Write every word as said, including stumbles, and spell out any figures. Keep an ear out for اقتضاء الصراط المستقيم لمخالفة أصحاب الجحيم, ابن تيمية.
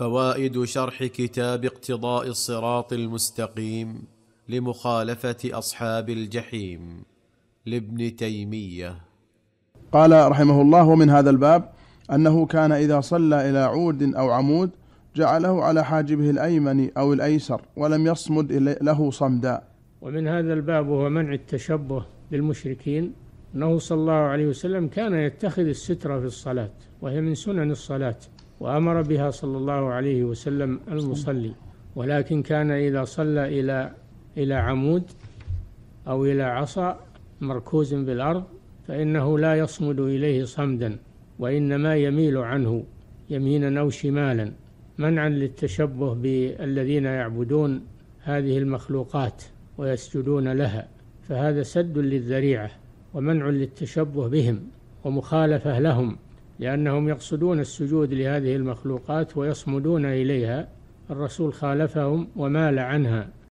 فوائد شرح كتاب اقتضاء الصراط المستقيم لمخالفة أصحاب الجحيم لابن تيمية. قال رحمه الله: ومن هذا الباب أنه كان إذا صلى إلى عود أو عمود جعله على حاجبه الأيمن أو الأيسر ولم يصمد له صمدا. ومن هذا الباب هو منع التشبه للمشركين، أنه صلى الله عليه وسلم كان يتخذ السترة في الصلاة وهي من سنن الصلاة، وأمر بها صلى الله عليه وسلم المصلي، ولكن كان إذا صلى إلى إلى عمود أو إلى عصا مركوز بالأرض فإنه لا يصمد إليه صمدا، وإنما يميل عنه يمينا أو شمالا، منعا للتشبه بالذين يعبدون هذه المخلوقات ويسجدون لها، فهذا سد للذريعة ومنع للتشبه بهم ومخالفة لهم، لأنهم يقصدون السجود لهذه المخلوقات ويصمدون إليها. الرسول خالفهم ومال عنها